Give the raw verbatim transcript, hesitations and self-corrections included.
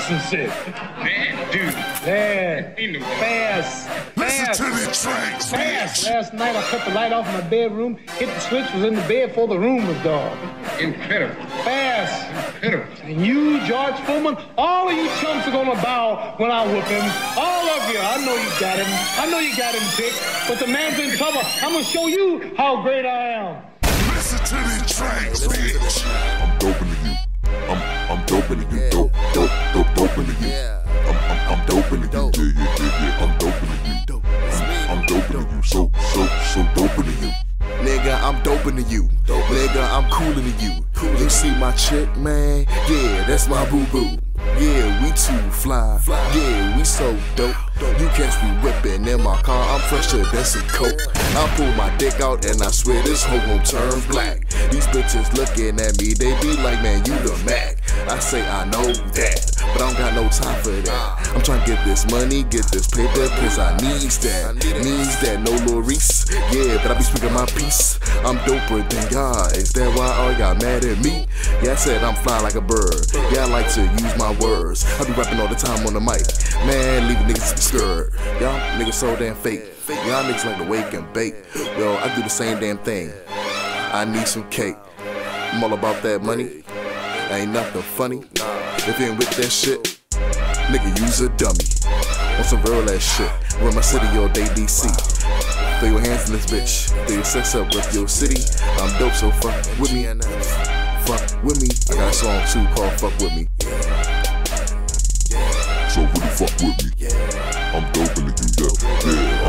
some shit. Man, dude. Yeah. Fast. Fast. Listen to the tracks, bitch. Last night I cut the light off in my bedroom, hit the switch, was in the bed before the room was dark. Incredible. Fast. Incredible. And you, George Foreman, all of you chumps are gonna bow when I whoop him. All of you. I know you got him. I know you got him, Dick. But the man's in trouble. I'm gonna show you how great I am. Listen to the tracks, bitch. I'm doping to you. I'm I'm doping to you. Yeah. Dope, dope, dope, doping to you. Yeah. I'm I'm I'm doping to you. Dope. Yeah, yeah, yeah, yeah. I'm doping to you. Dope. I'm, I'm doping dope. To you. So, so, so doping to you. Nigga, I'm doping to you. Dope. Nigga, I'm cooling to you. Coolin'. You see my chick, man? Yeah, that's my boo boo. Yeah, we too fly. fly. Yeah, we so dope. dope. You catch me whipping in my car. I'm fresher than some coke. I pull my dick out and I swear this hoe gon' turn black. These bitches looking at me, they be like, man, you the Mac. I say I know that, but I don't got no time for that. I'm trying to get this money, get this paper, cause I needs that. Needs that, no Lil Reese. Yeah, but I be speaking my peace. I'm doper than y'all. Is that why all y'all mad at me? Yeah, I said I'm flying like a bird. Yeah, I like to use my words. I be rapping all the time on the mic. Man, leave niggas to be scared. Y'all niggas so damn fake. Y'all niggas like to wake and bake. Yo, I do the same damn thing. I need some cake. I'm all about that money. Ain't nothing funny. If you ain't with that shit, nigga, use a dummy. On some real ass shit. Run my city all day, D C. Throw your hands in this bitch. Throw your sex up with your city. I'm dope, so fuck with me. Fuck with me. I got a song too called Fuck With Me. So really fuck with me. I'm dope in the dude. Yeah.